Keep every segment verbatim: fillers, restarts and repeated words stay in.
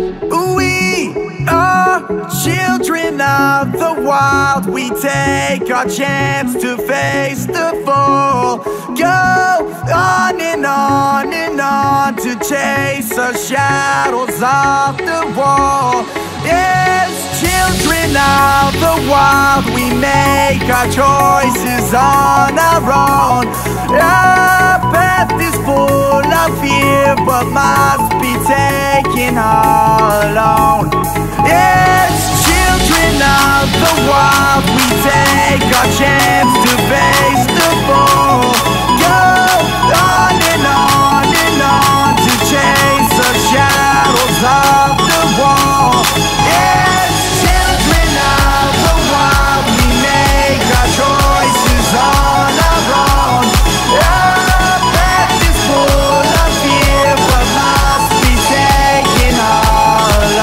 We are children of the wild. We take our chance to face the fall. Go on and on and on to chase our shadows off the wall. As children of the wild, we make our choices on our own. Our path is full of fear, but must be taken all alone. As children of the wild, we take our chance to face the fall. Go on and on and on to chase our shadows off the wall. As children of the wild, we make our choices on our own. Our path is full of fear, but must be taken all alone.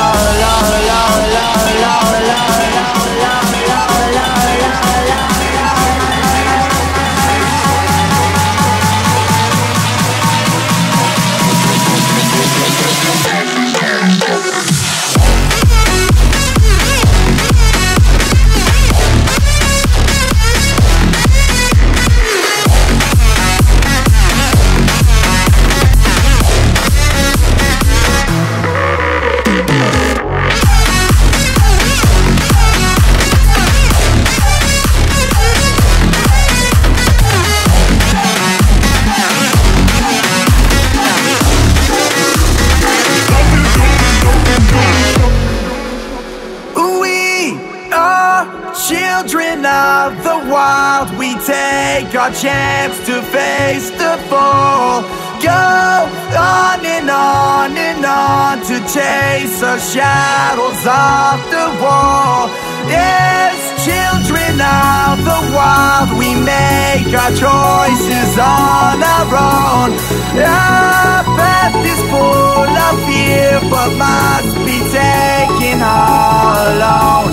Children of the wild, we take our chance to face the fall. Go on and on and on to chase our shadows off the wall. Yes, children of the wild, we make our choices on our own. Our path is full of fear, but must be taken all alone.